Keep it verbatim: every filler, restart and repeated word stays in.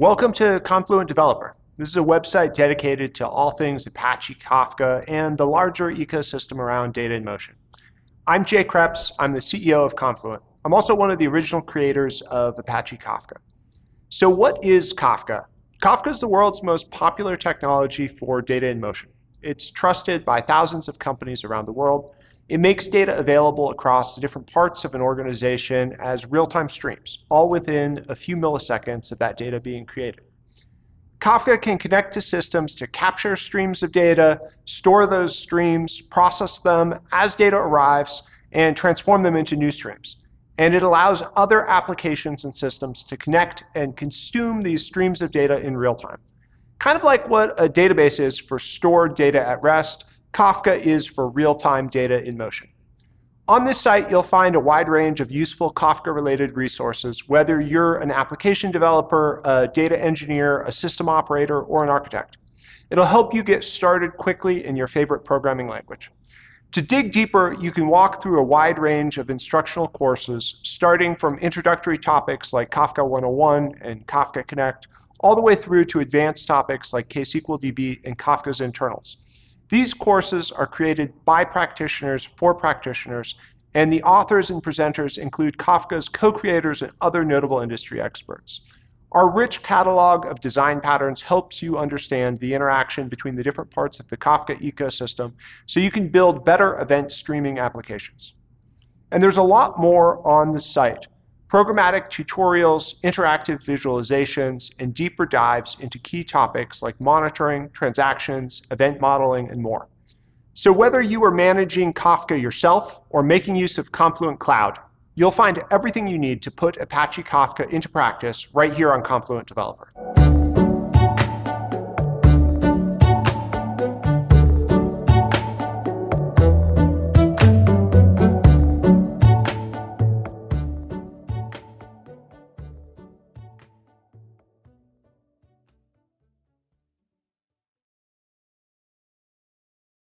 Welcome to Confluent Developer. This is a website dedicated to all things Apache Kafka and the larger ecosystem around data in motion. I'm Jay Kreps. I'm the C E O of Confluent. I'm also one of the original creators of Apache Kafka. So what is Kafka? Kafka is the world's most popular technology for data in motion. It's trusted by thousands of companies around the world. It makes data available across the different parts of an organization as real-time streams, all within a few milliseconds of that data being created. Kafka can connect to systems to capture streams of data, store those streams, process them as data arrives, and transform them into new streams. And it allows other applications and systems to connect and consume these streams of data in real time. Kind of like what a database is for stored data at rest, Kafka is for real-time data in motion. On this site, you'll find a wide range of useful Kafka-related resources, whether you're an application developer, a data engineer, a system operator, or an architect. It'll help you get started quickly in your favorite programming language. To dig deeper, you can walk through a wide range of instructional courses, starting from introductory topics like Kafka one oh one and Kafka Connect, all the way through to advanced topics like K S Q L D B and Kafka's internals. These courses are created by practitioners for practitioners, and the authors and presenters include Kafka's co-creators and other notable industry experts. Our rich catalog of design patterns helps you understand the interaction between the different parts of the Kafka ecosystem so you can build better event streaming applications. And there's a lot more on the site. Programmatic tutorials, interactive visualizations, and deeper dives into key topics like monitoring, transactions, event modeling, and more. So whether you are managing Kafka yourself or making use of Confluent Cloud, you'll find everything you need to put Apache Kafka into practice right here on Confluent Developer.